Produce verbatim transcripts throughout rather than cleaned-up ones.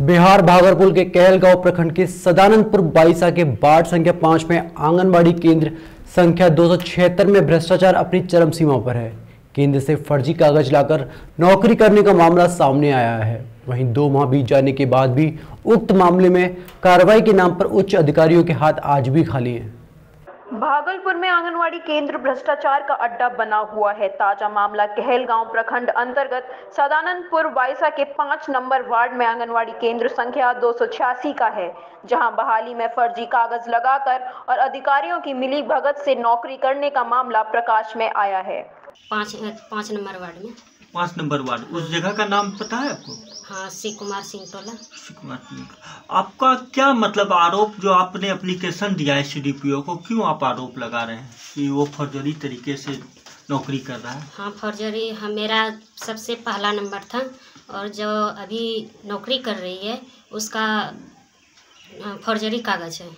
बिहार भागलपुर के कहल गांव प्रखंड के सदानंदपुर बाईसा के वार्ड संख्या पाँच में आंगनबाड़ी केंद्र संख्या दो सौ छिहत्तर में भ्रष्टाचार अपनी चरम सीमा पर है। केंद्र से फर्जी कागज लाकर नौकरी करने का मामला सामने आया है। वहीं दो माह बीत जाने के बाद भी उक्त मामले में कार्रवाई के नाम पर उच्च अधिकारियों के हाथ आज भी खाली हैं। भागलपुर में आंगनवाड़ी केंद्र भ्रष्टाचार का अड्डा बना हुआ है। ताजा मामला कहगांव प्रखंड अंतर्गत सदानंदपुर बाईसा के पाँच नंबर वार्ड में आंगनवाड़ी केंद्र संख्या दो सौ छियासी का है, जहां बहाली में फर्जी कागज लगाकर और अधिकारियों की मिली भगत से नौकरी करने का मामला प्रकाश में आया है। पाँच पाँच नंबर वार्ड में पाँच नंबर वार्ड उस जगह का नाम पता है आपको? हाँ, शिव कुमार सिंह टोला। शिव कुमार सिंह, आपका क्या मतलब आरोप जो आपने एप्लीकेशन दिया है सी डी पी ओ को, क्यों आप आरोप लगा रहे हैं कि वो फर्जरी तरीके से नौकरी कर रहा है? हाँ, फर्जरी हाँ, मेरा सबसे पहला नंबर था और जो अभी नौकरी कर रही है उसका फर्जरी कागज है।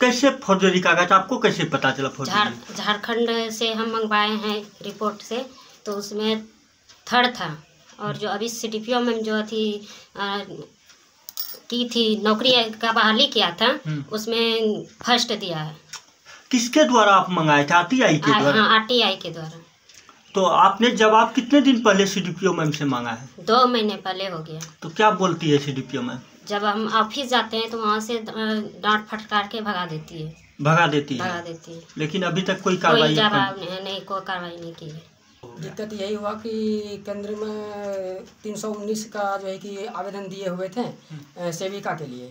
कैसे फर्जरी कागज आपको कैसे पता चला? फर्जरी झारखंड से हम मंगवाए हैं रिपोर्ट से, तो उसमें थर्ड था और जो अभी सी डी पी ओ में जो थी आ, की थी नौकरी का बहाली किया था उसमें फर्स्ट दिया है। किसके द्वारा आप मंगाए थे? आर टी आई के द्वारा। हाँ, आर टी आई के द्वारा। तो आपने जवाब कितने दिन पहले C D P O ma'am से मांगा है? दो महीने पहले हो गया। तो क्या बोलती है C D P O ma'am? जब हम ऑफिस जाते हैं तो वहाँ से डांट फटकार के भगा देती है। भगा देती है भगा देती है लेकिन अभी तक कोई कार्रवाई नहीं कोई कार्रवाई नहीं की है। दिक्कत यही हुआ कि केंद्र में तीन सौ उन्नीस का जो है कि आवेदन दिए हुए थे सेविका के लिए,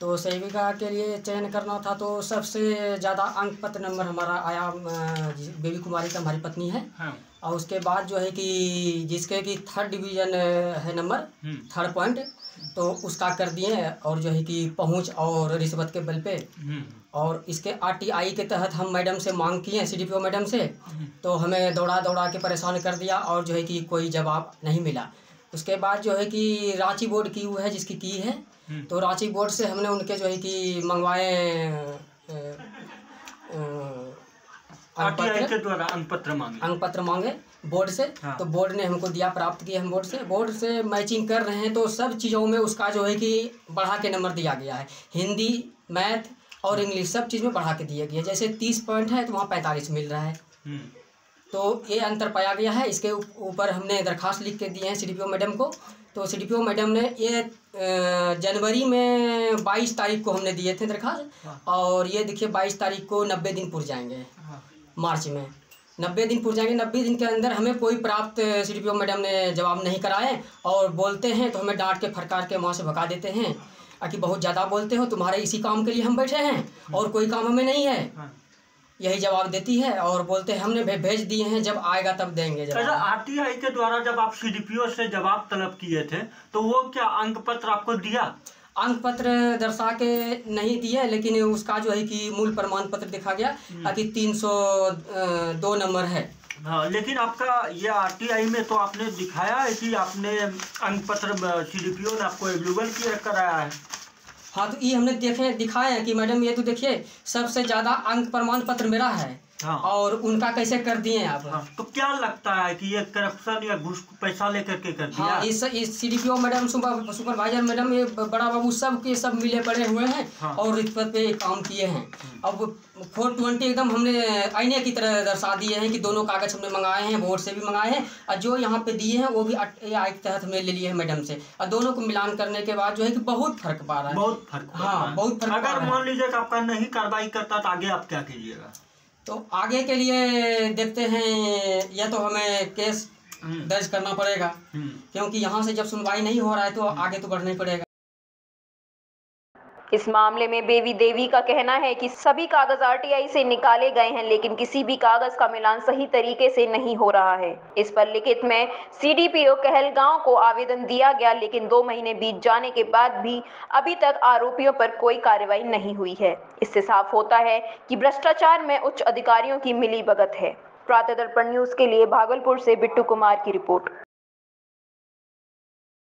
तो सेविका के लिए चयन करना था, तो सबसे ज़्यादा अंक पत्र नंबर हमारा आया बेबी कुमारी का, हमारी पत्नी है। हाँ। और उसके बाद जो है कि जिसके कि थर्ड डिवीज़न है नंबर थर्ड पॉइंट, तो उसका कर दिए और जो है कि पहुंच और रिश्वत के बल पे, और इसके आर टी आई के तहत हम मैडम से मांग किए C D P O madam से, तो हमें दौड़ा दौड़ा के परेशान कर दिया और जो है कि कोई जवाब नहीं मिला। उसके बाद जो है कि रांची बोर्ड की हुई है जिसकी की है, तो रांची बोर्ड से हमने उनके जो है कि मंगवाए आर टी आई के द्वारा अंक पत्र मांगे अंक पत्र मांगे बोर्ड से। हाँ। तो बोर्ड ने हमको दिया, प्राप्त किया हम बोर्ड से। बोर्ड से मैचिंग कर रहे हैं तो सब चीज़ों में उसका जो है कि बढ़ा के नंबर दिया गया है। हिंदी, मैथ और इंग्लिश सब चीज़ में बढ़ा के दिया गया है। जैसे तीस पॉइंट है तो वहाँ पैंतालीस मिल रहा है, तो ये अंतर पाया गया है। इसके ऊपर हमने दरखास्त लिख के दिए हैं C D P O madam को, तो C D P O madam ने ये जनवरी में बाईस तारीख को हमने दिए थे दरखास्त, और ये देखिए बाईस तारीख को नब्बे दिन पूर्व जाएंगे मार्च में, नब्बे दिन पूर्व जाएंगे। नब्बे दिन के अंदर हमें कोई प्राप्त C D P O madam ने जवाब नहीं कराए, और बोलते हैं तो हमें डांट के फटकार के वहाँ से भगा देते हैं कि बहुत ज़्यादा बोलते हो, तुम्हारे इसी काम के लिए हम बैठे हैं और कोई काम हमें नहीं है, यही जवाब देती है। और बोलते हैं हमने भे, भेज दिए हैं, जब आएगा तब देंगे जवाब। आर टी आई के द्वारा जब आप सी डी पी ओ से जवाब तलब किए थे तो वो क्या अंक पत्र आपको दिया? अंक पत्र दर्शा के नहीं दिए, लेकिन उसका जो है कि मूल प्रमाण पत्र देखा गया कि तीन सौ दो नंबर है। हाँ, लेकिन आपका ये आर टी आई में तो आपने दिखाया है कि आपने अंक पत्र सी डी पी ओ ने आपको एवेलेबल किया कराया है। हाँ, तो ये हमने देखे दिखाया है कि मैडम ये तो देखिए सबसे ज़्यादा अंक प्रमाण पत्र मेरा है। हाँ। और उनका कैसे कर दिए आप? हाँ। तो क्या लगता है कि ये करप्शन या घुस पैसा लेकर के कर दिया? हाँ, इस इस C D P O madam, supervisor madam, ये बड़ा बाबू सब के सब मिले पड़े हुए हैं। हाँ। और रिश्वत पे काम किए हैं। अब फोर ट्वेंटी एकदम हमने आईने की तरह दर्शा दिए हैं कि दोनों कागज हमने मंगाए हैं, बोर्ड से भी मंगाए हैं और जो यहाँ पे दिए हैं वो भी आय के तहत हमने ले लिए हैं मैडम से, और दोनों को मिलान करने के बाद जो है कि बहुत फर्क पा रहा है। बहुत फर्क। हाँ, बहुत फर्क। अगर मान लीजिए कि आपका नहीं कार्रवाई करता तो आगे आप क्या कीजिएगा? तो आगे के लिए देखते हैं, या तो हमें केस दर्ज करना पड़ेगा, क्योंकि यहाँ से जब सुनवाई नहीं हो रहा है तो आगे तो बढ़ना ही पड़ेगा। इस मामले में बेवी देवी का कहना है कि सभी कागज आर टी आई से निकाले गए हैं, लेकिन किसी भी कागज का मिलान सही तरीके से नहीं हो रहा है। इस पर लिखित में C D P O Kahalgaon को आवेदन दिया गया, लेकिन दो महीने बीत जाने के बाद भी अभी तक आरोपियों पर कोई कार्रवाई नहीं हुई है। इससे साफ होता है कि भ्रष्टाचार में उच्च अधिकारियों की मिलीभगत है। प्रातः दर्पण न्यूज के लिए भागलपुर से बिट्टू कुमार की रिपोर्ट।